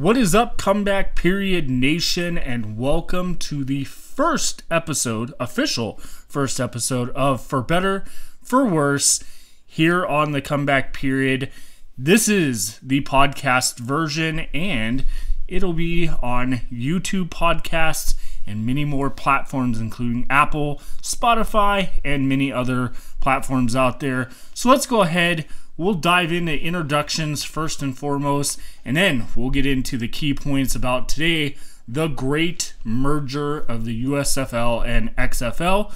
What is up, Comeback Period Nation, and welcome to the first episode, official first episode of For Better, For Worse, here on the Comeback Period. This is the podcast version, and it'll be on YouTube podcasts and many more platforms, including Apple, Spotify, and many other platforms out there. So let's go ahead. We'll dive into introductions first and foremost, and then we'll get into the key points about today, the great merger of the USFL and XFL.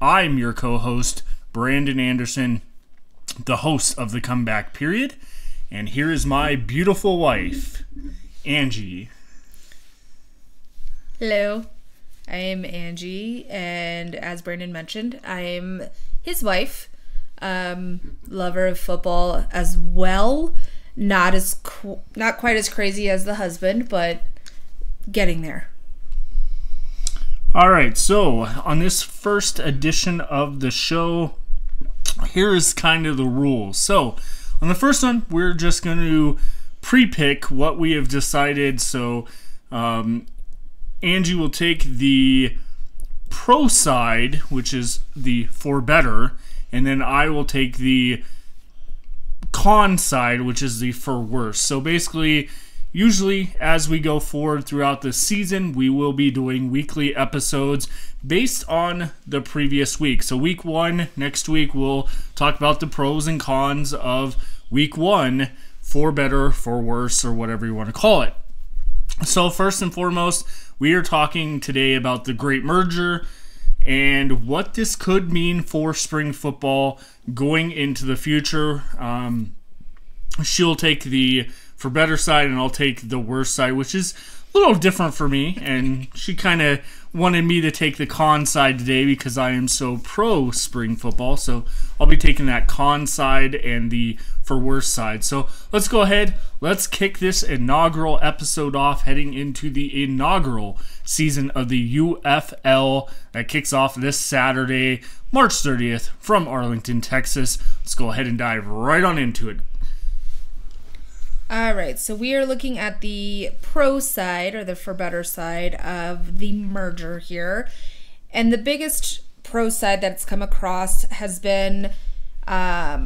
I'm your co-host, Brandon Anderson, the host of the Comeback Period, and here is my beautiful wife, Angie. Hello, I am Angie, and as Brandon mentioned, I'm his wife. Lover of football as well, not quite as crazy as the husband, but getting there. All right, so on this first edition of the show, here is kind of the rules. So on the first one, we're just going to pre-pick what we have decided. So Angie will take the pro side, which is the For Better, and then I will take the con side, which is the For Worse. So basically, usually as we go forward throughout the season, we will be doing weekly episodes based on the previous week. So week one, next week, we'll talk about the pros and cons of week one, For Better, For Worse, or whatever you want to call it. So first and foremost, we are talking today about the great merger and what this could mean for spring football going into the future. She'll take the For Better side, and I'll take the Worse side, which is a little different for me. And she kind of wanted me to take the con side today because I am so pro spring football. So I'll be taking that con side and the For Worse side. So let's go ahead. Let's kick this inaugural episode off, heading into the inaugural season of the UFL that kicks off this Saturday, March 30th from Arlington, Texas. Let's go ahead and dive right on into it. All right, so we are looking at the pro side, or the For Better side, of the merger here. And the biggest pro side that's come across has been that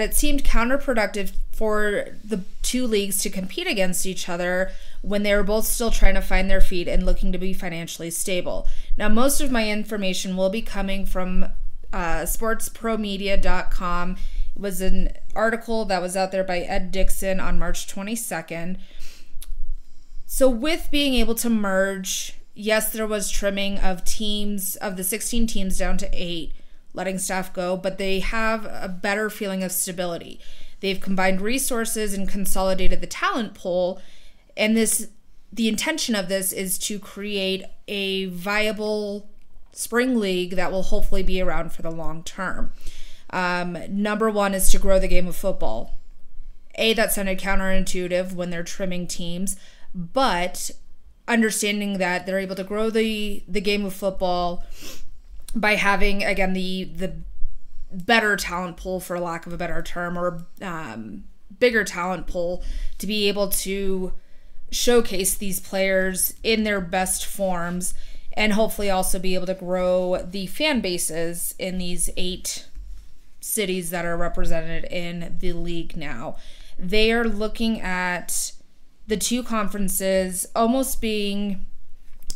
it seemed counterproductive for the two leagues to compete against each other when they were both still trying to find their feet and looking to be financially stable. Now, most of my information will be coming from sportspromedia.com. Was an article that was out there by Ed Dixon on March 22nd. So with being able to merge, yes, there was trimming of teams, of the 16 teams down to 8, letting staff go, but they have a better feeling of stability. They've combined resources and consolidated the talent pool, and the intention of this is to create a viable spring league that will hopefully be around for the long term. Number one is to grow the game of football. That sounded counterintuitive when they're trimming teams, but understanding that they're able to grow the game of football by having, again, the better talent pool, for lack of a better term, or bigger talent pool, to be able to showcase these players in their best forms, and hopefully also be able to grow the fan bases in these 8 cities that are represented in the league now. They are looking at the two conferences almost being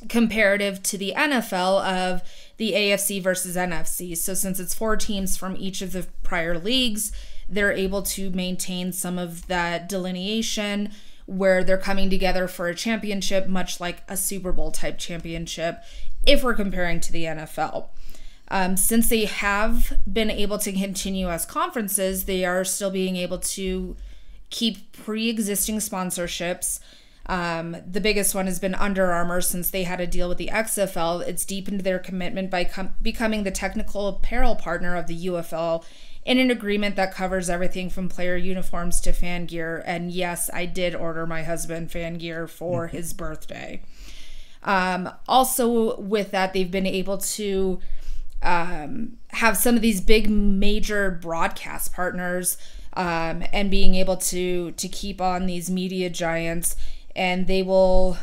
comparative to the NFL of the AFC versus NFC. So since it's 4 teams from each of the prior leagues, they're able to maintain some of that delineation where they're coming together for a championship, much like a Super Bowl type championship, if we're comparing to the NFL. Since they have been able to continue as conferences, they are still being able to keep pre-existing sponsorships. The biggest one has been Under Armour. Since they had a deal with the XFL, it's deepened their commitment by becoming the technical apparel partner of the UFL in an agreement that covers everything from player uniforms to fan gear. And yes, I did order my husband fan gear for his birthday. Also with that, they've been able to have some of these big major broadcast partners and being able to keep on these media giants. And they will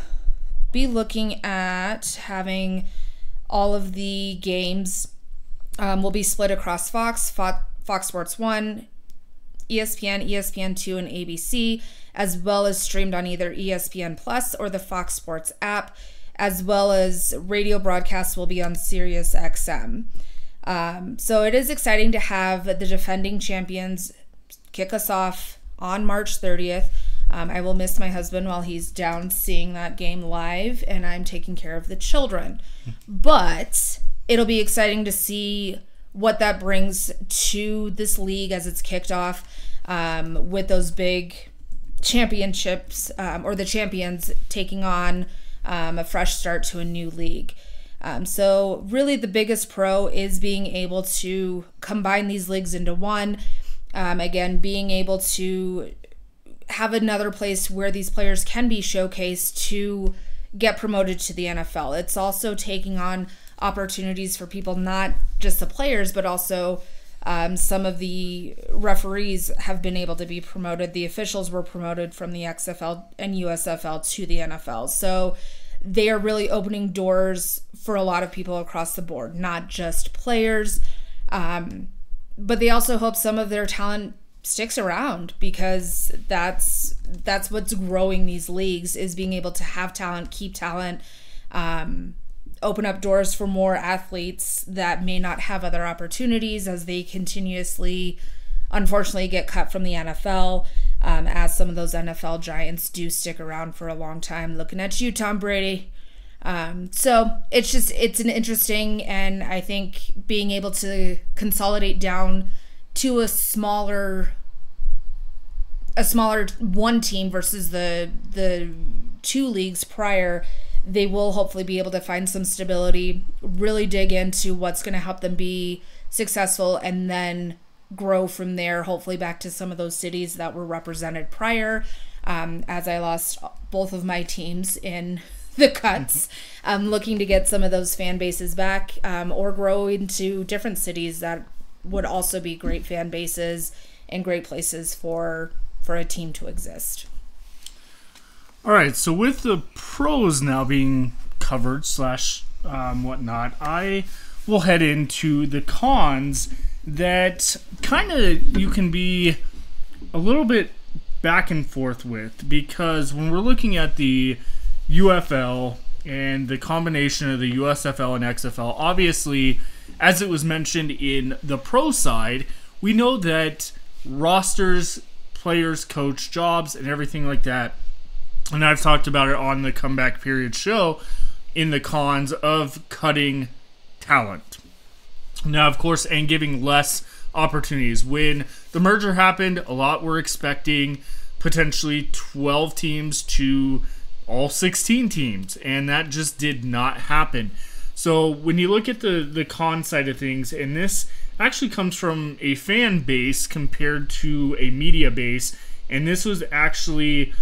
be looking at having all of the games will be split across Fox Sports 1, ESPN, ESPN 2, and ABC, as well as streamed on either ESPN Plus or the Fox Sports app, as well as radio broadcasts will be on Sirius XM. So it is exciting to have the defending champions kick us off on March 30th. I will miss my husband while he's down seeing that game live, and I'm taking care of the children. But it'll be exciting to see what that brings to this league as it's kicked off with those big championships or the champions taking on a fresh start to a new league. So really the biggest pro is being able to combine these leagues into one. Again, being able to have another place where these players can be showcased to get promoted to the NFL. It's also taking on opportunities for people, not just the players, but also some of the referees have been able to be promoted. The officials were promoted from the XFL and USFL to the NFL. So they are really opening doors for a lot of people across the board, not just players. But they also hope some of their talent sticks around, because that's what's growing these leagues, is being able to have talent, keep talent, open up doors for more athletes that may not have other opportunities as they continuously, unfortunately, get cut from the NFL, as some of those NFL giants do stick around for a long time. Looking at you, Tom Brady. So it's just, it's an interesting, and I think being able to consolidate down to a smaller one team versus the two leagues prior, they will hopefully be able to find some stability, really dig into what's going to help them be successful, and then grow from there, hopefully back to some of those cities that were represented prior, as I lost both of my teams in the cuts. I'm looking to get some of those fan bases back, or grow into different cities that would also be great fan bases and great places for a team to exist. All right, so with the pros now being covered slash whatnot, I will head into the cons that kind of you can be a little bit back and forth with, because when we're looking at the UFL and the combination of the USFL and XFL, obviously, as it was mentioned in the pro side, we know that rosters, players, coach, jobs, and everything like that, and I've talked about it on the Comeback Period show, in the cons of cutting talent. Now, of course, and giving less opportunities. When the merger happened, a lot were expecting potentially 12 teams to all 16 teams, and that just did not happen. So when you look at the con side of things, and this actually comes from a fan base compared to a media base, and this was actually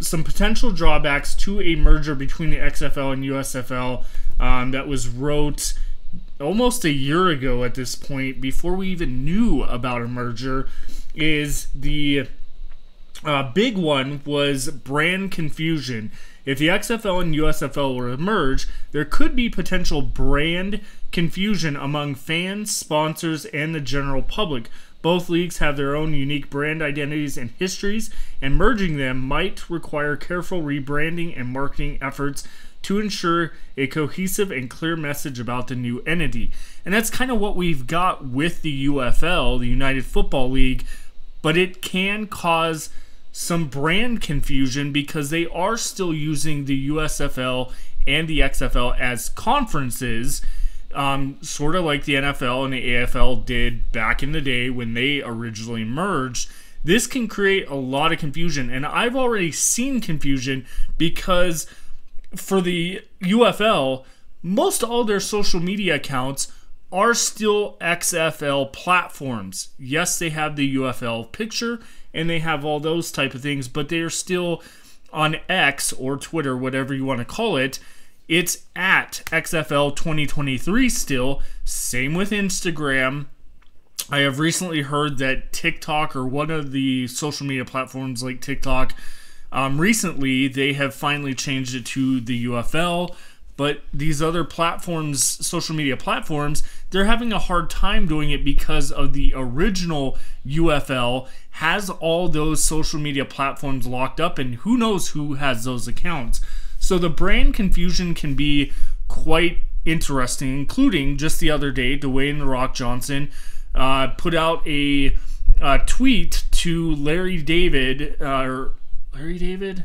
some potential drawbacks to a merger between the XFL and USFL that was wrote almost a year ago at this point, before we even knew about a merger, is the big one was brand confusion. If the XFL and USFL were to merge, there could be potential brand confusion among fans, sponsors, and the general public. Both leagues have their own unique brand identities and histories, and merging them might require careful rebranding and marketing efforts to ensure a cohesive and clear message about the new entity. And that's kind of what we've got with the UFL, the United Football League, but it can cause some brand confusion because they are still using the USFL and the XFL as conferences, sort of like the NFL and the AFL did back in the day when they originally merged. This can create a lot of confusion, and I've already seen confusion because for the UFL, most all their social media accounts are still XFL platforms. Yes, they have the UFL picture and they have all those type of things, but they are still on X or Twitter, whatever you want to call it. It's at XFL 2023 still. Same with Instagram. I have recently heard that TikTok, or one of the social media platforms like TikTok, recently they have finally changed it to the UFL. But these other platforms, social media platforms, they're having a hard time doing it because of the original UFL has all those social media platforms locked up, and who knows who has those accounts. So the brand confusion can be quite interesting, including just the other day, Dwayne "The Rock" Johnson put out a tweet to Larry David, or Larry David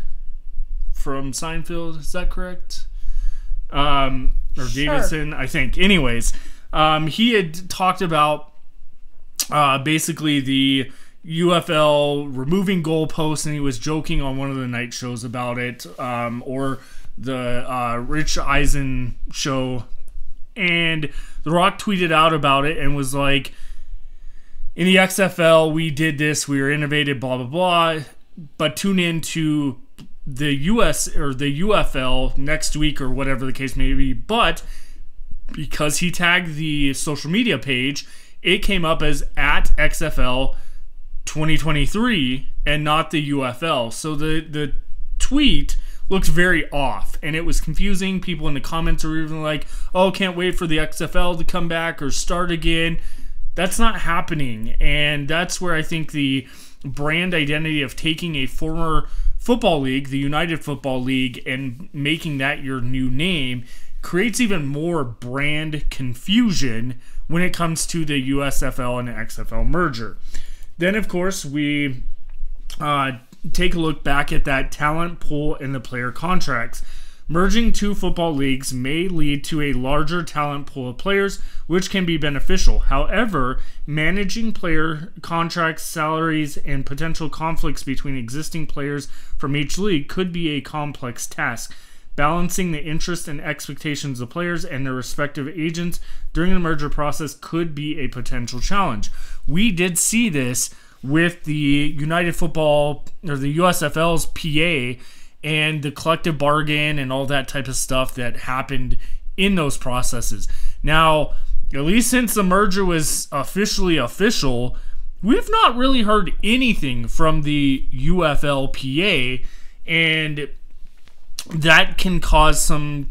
from Seinfeld, is that correct? Or Davidson, sure. I think. Anyways, he had talked about basically the UFL removing goalposts, and he was joking on one of the night shows about it, or the Rich Eisen show. And The Rock tweeted out about it and was like, in the XFL, we did this, we were innovative, blah, blah, blah, but tune in to the US or the UFL next week, or whatever the case may be. But because he tagged the social media page, it came up as @XFL 2023 and not the UFL. So the tweet looked very off, and it was confusing. People in the comments were even like, oh, can't wait for the XFL to come back or start again. That's not happening. And that's where I think the brand identity of taking a former football league, the United Football League, and making that your new name creates even more brand confusion when it comes to the USFL and the XFL merger. Then, of course, we take a look back at that talent pool and the player contracts. Merging two football leagues may lead to a larger talent pool of players, which can be beneficial. However, managing player contracts, salaries, and potential conflicts between existing players from each league could be a complex task. Balancing the interests and expectations of players and their respective agents during the merger process could be a potential challenge. We did see this with the United Football, or the USFL's PA, and the collective bargain and all that type of stuff that happened in those processes. Now, at least since the merger was officially official, we've not really heard anything from the UFL PA, and that can cause some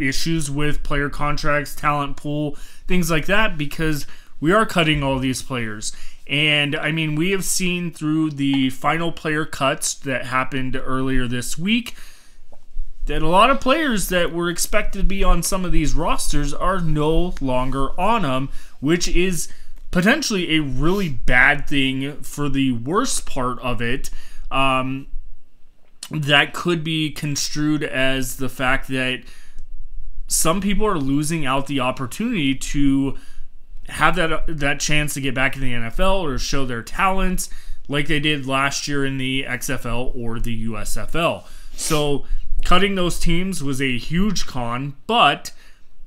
issues with player contracts, talent pool, things like that, because we are cutting all these players. And, I mean, we have seen through the final player cuts that happened earlier this week that a lot of players that were expected to be on some of these rosters are no longer on them, which is potentially a really bad thing. For the worst part of it, that could be construed as the fact that some people are losing out the opportunity to have that chance to get back in the NFL or show their talents like they did last year in the XFL or the USFL. So cutting those teams was a huge con, but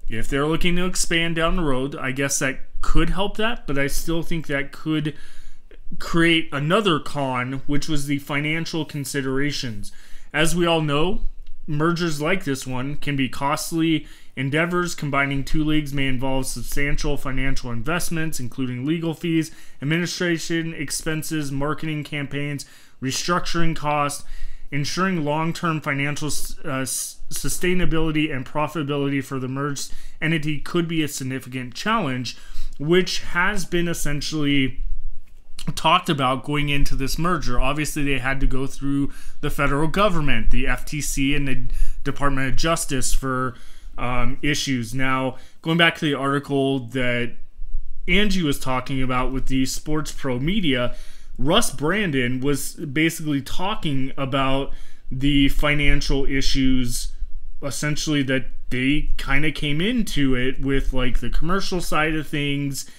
if they're looking to expand down the road, I guess that could help that, but I still think that could create another con, which was the financial considerations. As we all know, mergers like this one can be costly endeavors. Combining two leagues may involve substantial financial investments, including legal fees, administration expenses, marketing campaigns, restructuring costs. Ensuring long-term financial sustainability and profitability for the merged entity could be a significant challenge, which has been essentially talked about going into this merger. Obviously, they had to go through the federal government, the FTC, and the Department of Justice for issues. Now, going back to the article that Angie was talking about with the Sports Pro Media, Russ Brandon was basically talking about the financial issues, essentially, that they kind of came into it with, like the commercial side of things,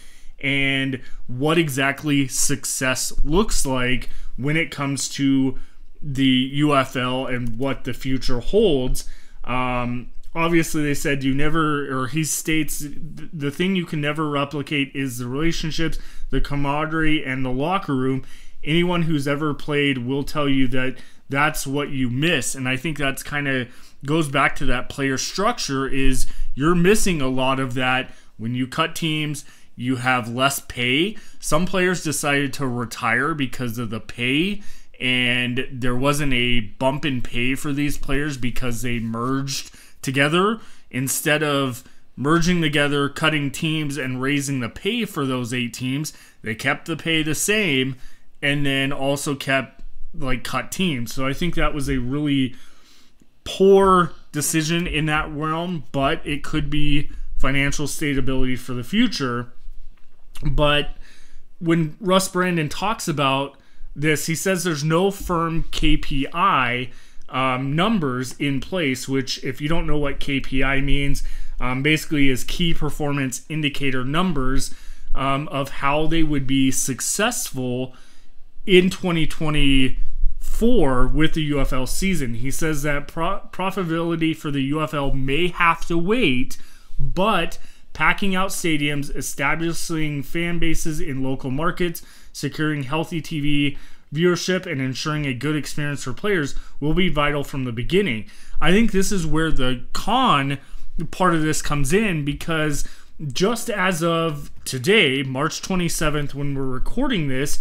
and what exactly success looks like when it comes to the UFL and what the future holds. Obviously, they said he states, the thing you can never replicate is the relationships, the camaraderie, and the locker room. Anyone who's ever played will tell you that that's what you miss. And I think that's kind of goes back to that player structure, is you're missing a lot of that when you cut teams. You have less pay. Some players decided to retire because of the pay, and there wasn't a bump in pay for these players because they merged together. Instead of merging together, cutting teams, and raising the pay for those 8 teams, they kept the pay the same and then also kept, like, cut teams. So I think that was a really poor decision in that realm, but it could be financial stability for the future. But when Russ Brandon talks about this, he says there's no firm KPI numbers in place, which, if you don't know what KPI means, basically is key performance indicator numbers of how they would be successful in 2024 with the UFL season. He says that profitability for the UFL may have to wait, but packing out stadiums, establishing fan bases in local markets, securing healthy TV viewership, and ensuring a good experience for players will be vital from the beginning. I think this is where the con part of this comes in, because just as of today, March 27th, when we're recording this,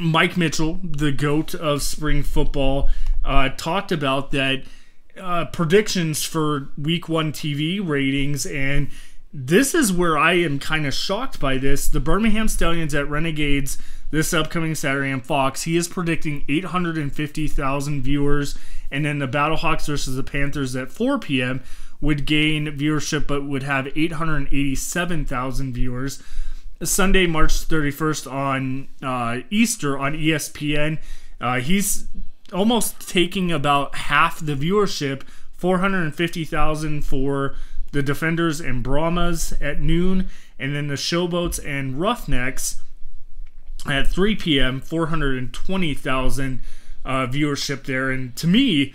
Mike Mitchell, the GOAT of spring football, talked about that predictions for Week 1 TV ratings, and this is where I am kind of shocked by this. The Birmingham Stallions at Renegades this upcoming Saturday on Fox, he is predicting 850,000 viewers, and then the Battlehawks versus the Panthers at 4 p.m. would gain viewership but would have 887,000 viewers. Sunday, March 31st on Easter on ESPN, he's almost taking about half the viewership, 450,000 for the Defenders and Brahmas at noon, and then the Showboats and Roughnecks at 3 p.m., 420,000 viewership there. And to me,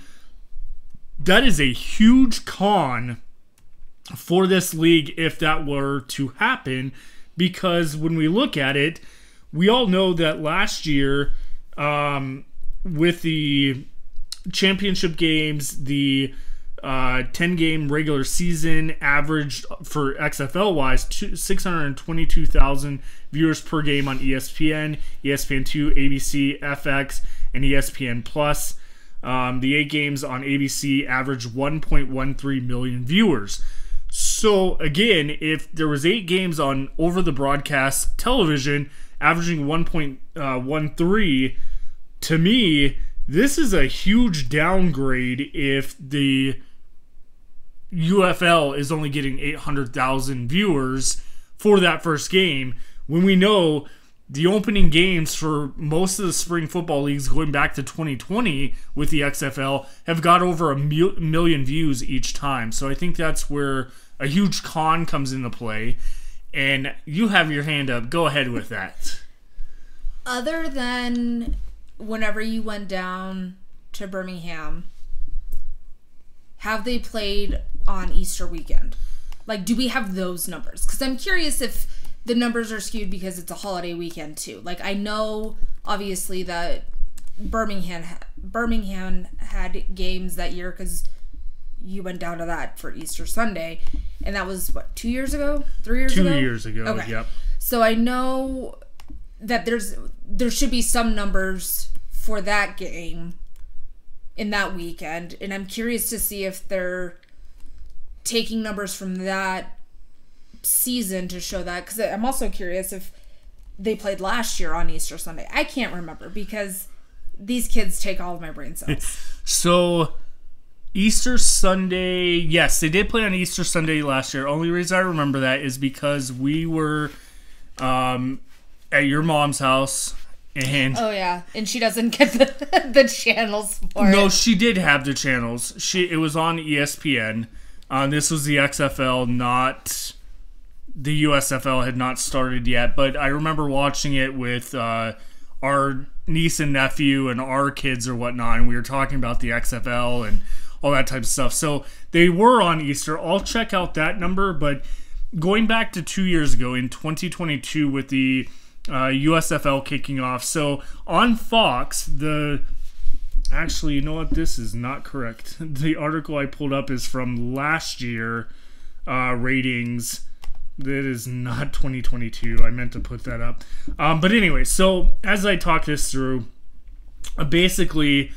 that is a huge con for this league if that were to happen, because when we look at it, we all know that last year with the championship games, the 10-game regular season averaged for XFL-wise 622,000 viewers per game on ESPN, ESPN2, ABC, FX, and ESPN Plus. The 8 games on ABC averaged 1.13 million viewers. So again, if there was 8 games on over-the-broadcast television averaging 1.13, to me, this is a huge downgrade if the UFL is only getting 800,000 viewers for that first game, when we know the opening games for most of the spring football leagues going back to 2020 with the XFL have got over a million views each time. So I think that's where a huge con comes into play. And you have your hand up. Go ahead with that. Other than whenever you went down to Birmingham, have they played on Easter weekend? Like, do we have those numbers? Because I'm curious if the numbers are skewed because it's a holiday weekend too. Like, I know obviously that Birmingham had games that year because you went down to that for Easter Sunday, and that was what, 2 years ago, 3 years ago. 2 years ago. Okay. Yep. So I know that there should be some numbers for that game in that weekend, and I'm curious to see if they're taking numbers from that season to show that, because I'm also curious if they played last year on Easter Sunday. I can't remember because these kids take all of my brain cells. So Easter Sunday, yes, they did play on Easter Sunday last year. Only reason I remember that is because we were at your mom's house, and oh yeah, and she doesn't get the channels for it. No, she did have the channels. It was on ESPN. This was the XFL, not the USFL had not started yet, but I remember watching it with our niece and nephew and our kids or whatnot, and we were talking about the XFL and all that type of stuff. So they were on Easter. I'll check out that number, but going back to 2 years ago in 2022 with the USFL kicking off. So on Fox, actually, you know what? This is not correct. The article I pulled up is from last year ratings It is not 2022. I meant to put that up. But anyway, so as I talk this through, basically,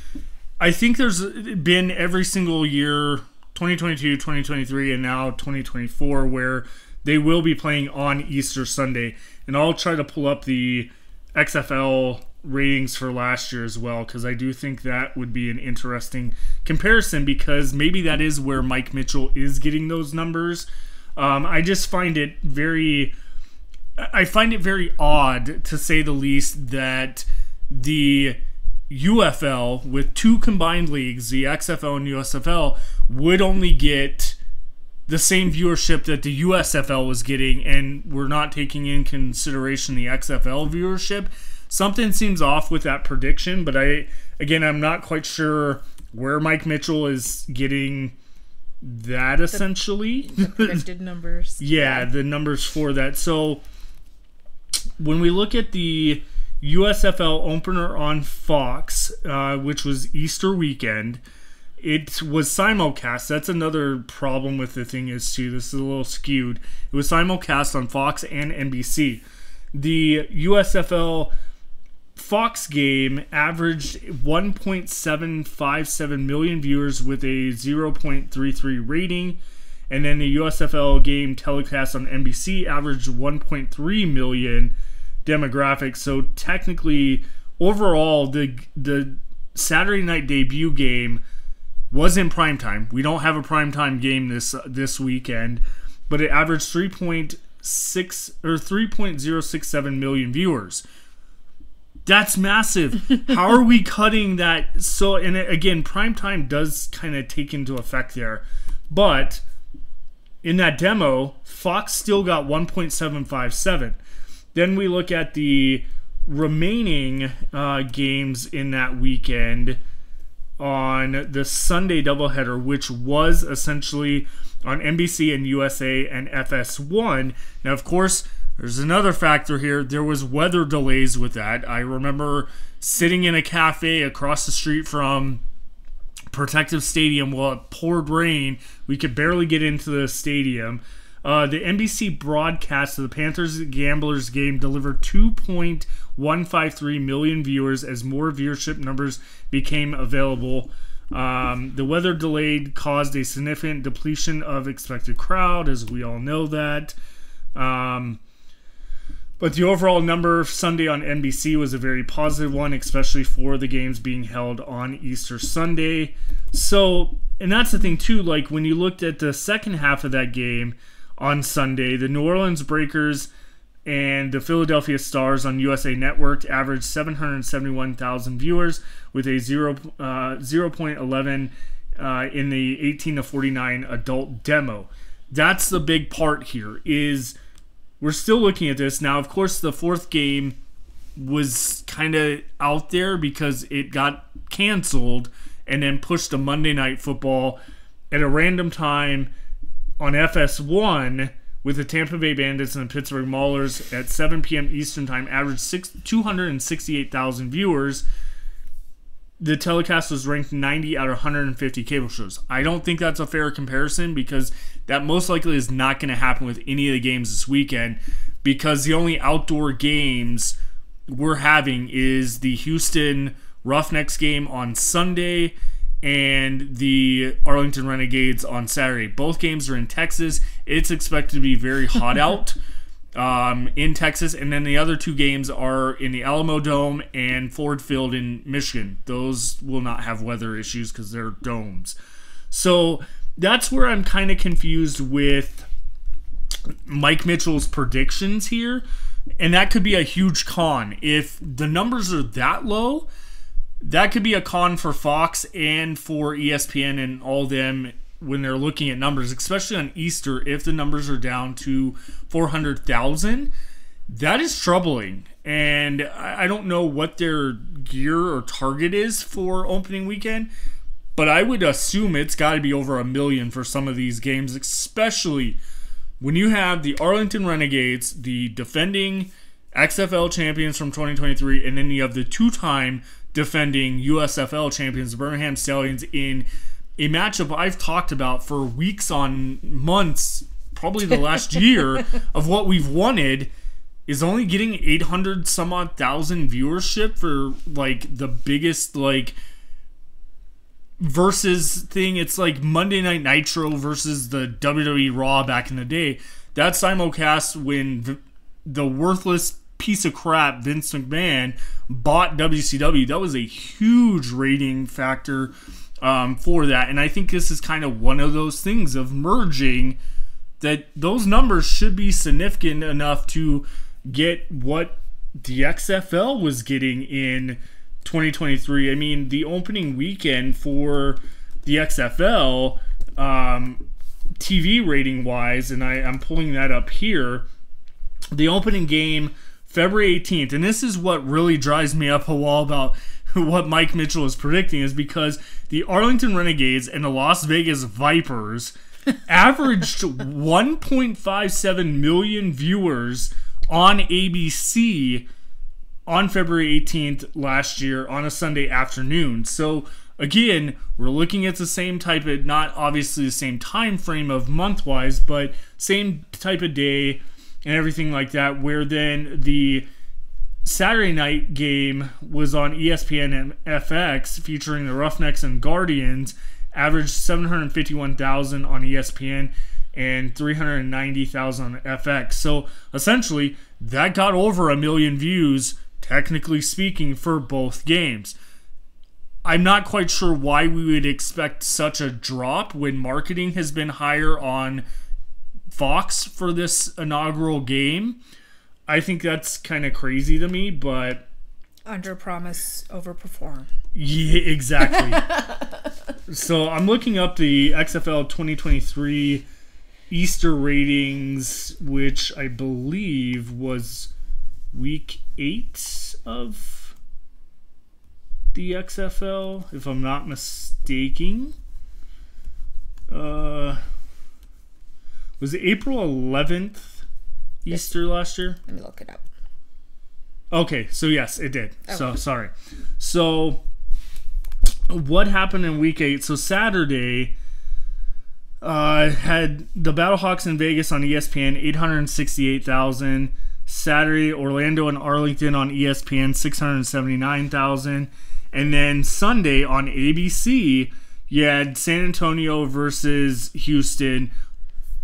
I think there's been every single year, 2022, 2023, and now 2024, where they will be playing on Easter Sunday. And I'll try to pull up the XFL ratings for last year as well, because I do think that would be an interesting comparison, because maybe that is where Mike Mitchell is getting those numbers. I just find it very, odd, to say the least, that the UFL, with two combined leagues, the XFL and USFL, would only get the same viewership that the USFL was getting, and we're not taking in consideration the XFL viewership. Something seems off with that prediction, but I'm not quite sure where Mike Mitchell is getting that, essentially. The predicted numbers. Yeah, the numbers for that. So when we look at the USFL opener on Fox, which was Easter weekend, it was simulcast. That's another problem with the thing is, too, this is a little skewed. It was simulcast on Fox and NBC. The USFL Fox game averaged 1.757 million viewers with a 0.33 rating, and then the USFL game telecast on NBC averaged 1.3 million demographics. So technically, overall, the Saturday night debut game was in primetime. We don't have a primetime game this weekend, but it averaged 3.067 million viewers. That's massive. How are we cutting that? So, and again, primetime does kind of take into effect there. But in that demo, Fox still got 1.757. Then we look at the remaining games in that weekend on the Sunday doubleheader, which was essentially on NBC and USA and FS1. Now, of course, there's another factor here. There was weather delays with that. I remember sitting in a cafe across the street from Protective Stadium while it poured rain. We could barely get into the stadium. The NBC broadcast of the Panthers Gamblers game delivered 2.153 million viewers as more viewership numbers became available. The weather delay caused a significant depletion of expected crowd, as we all know that. But the overall number Sunday on NBC was a very positive one, especially for the games being held on Easter Sunday. So, and that's the thing too, like when you looked at the second half of that game on Sunday, the New Orleans Breakers and the Philadelphia Stars on USA Network averaged 771,000 viewers with a 0.11 in the 18 to 49 adult demo. That's the big part here, is we're still looking at this. Now, of course, the fourth game was kind of out there because it got canceled and then pushed to Monday Night Football at a random time on FS1 with the Tampa Bay Bandits and the Pittsburgh Maulers at 7 p.m. Eastern Time, averaged 268,000 viewers. The telecast was ranked 90 out of 150 cable shows. I don't think that's a fair comparison, because that most likely is not going to happen with any of the games this weekend, because the only outdoor games we're having is the Houston Roughnecks game on Sunday and the Arlington Renegades on Saturday. Both games are in Texas. It's expected to be very hot out in Texas, and then the other two games are in the Alamo Dome and Ford Field in Michigan. Those will not have weather issues because they're domes. So that's where I'm kind of confused with Mike Mitchell's predictions here, and that could be a huge con. If the numbers are that low, that could be a con for Fox and for ESPN and all them when they're looking at numbers, especially on Easter. If the numbers are down to 400,000, that is troubling. And I don't know what their gear or target is for opening weekend, but I would assume it's got to be over 1 million for some of these games, especially when you have the Arlington Renegades, the defending XFL champions from 2023, and then you have the two-time defending USFL champions, Birmingham Stallions, in a matchup I've talked about for weeks on months probably the last year of what we've wanted is only getting 800 some odd thousand viewership for like the biggest like versus thing. It's like Monday Night Nitro versus the WWE Raw back in the day. That simulcast when the worthless piece of crap Vince McMahon bought WCW, that was a huge rating factor for that. And I think this is kind of one of those things of merging that those numbers should be significant enough to get what the XFL was getting in 2023. I mean, the opening weekend for the XFL, TV rating wise, and I'm pulling that up here, the opening game, February 18th, and this is what really drives me up a wall about what Mike Mitchell is predicting, is because the Arlington Renegades and the Las Vegas Vipers averaged 1.57 million viewers on ABC on February 18th last year on a Sunday afternoon. So again, we're looking at the same type of, not obviously the same time frame of month-wise, but same type of day and everything like that, where then the Saturday night game was on ESPN and FX featuring the Roughnecks and Guardians, averaged 751,000 on ESPN and 390,000 on FX. So essentially, that got over a million views, technically speaking, for both games. I'm not quite sure why we would expect such a drop when marketing has been higher on Fox for this inaugural game. I think that's kind of crazy to me, but under promise, over perform. Yeah, exactly. So I'm looking up the XFL 2023 Easter ratings, which I believe was week 8 of the XFL, if I'm not mistaken. Was it April 11th Easter last year? Let me look it up. Okay, so yes, it did. Oh. So, sorry. So, what happened in week 8? So, Saturday had the Battlehawks in Vegas on ESPN, 868,000. Saturday, Orlando and Arlington on ESPN, 679,000. And then Sunday on ABC, you had San Antonio versus Houston,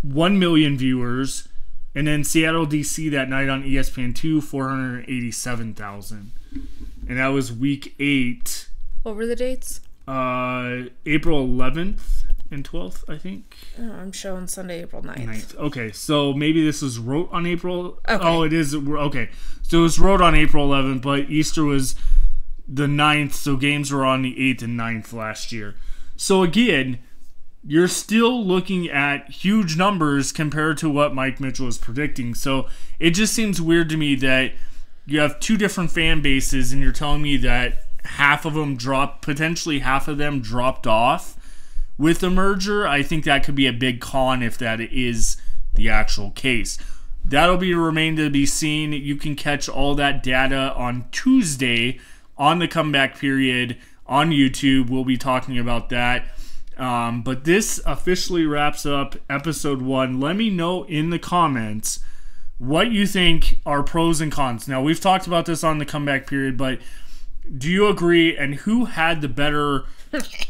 1 million viewers, and then Seattle, DC that night on ESPN2, 487,000. And that was week 8. What were the dates? April 11th and 12th, I think. Oh, I'm showing Sunday, April 9th. Okay, so maybe this was wrote on April. Okay. Oh, it is. Okay, so it was wrote on April 11th, but Easter was the 9th, so games were on the 8th and 9th last year. So again, you're still looking at huge numbers compared to what Mike Mitchell is predicting. So it just seems weird to me that you have two different fan bases and you're telling me that half of them dropped, potentially half of them dropped off with the merger. I think that could be a big con if that is the actual case. That'll be remain to be seen. You can catch all that data on Tuesday on the Comeback Period on YouTube. We'll be talking about that. But this officially wraps up episode 1. Let me know in the comments what you think are pros and cons. Now, we've talked about this on the Comeback Period, but do you agree? And who had the better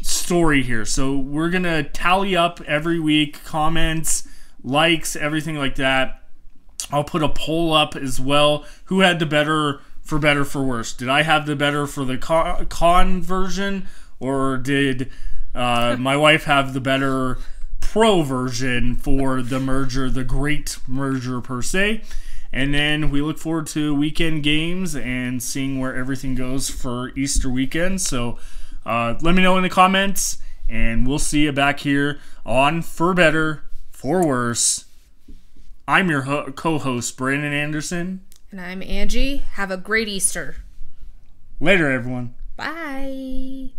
story here? So we're going to tally up every week, comments, likes, everything like that. I'll put a poll up as well. Who had the better for better, for worse? Did I have the better for the con version, or did my wife have the better pro version for the merger, the great merger per se? And then we look forward to weekend games and seeing where everything goes for Easter weekend. So let me know in the comments, and we'll see you back here on For Better, For Worse. I'm your co-host, Brandon Anderson. And I'm Angie. Have a great Easter. Later, everyone. Bye.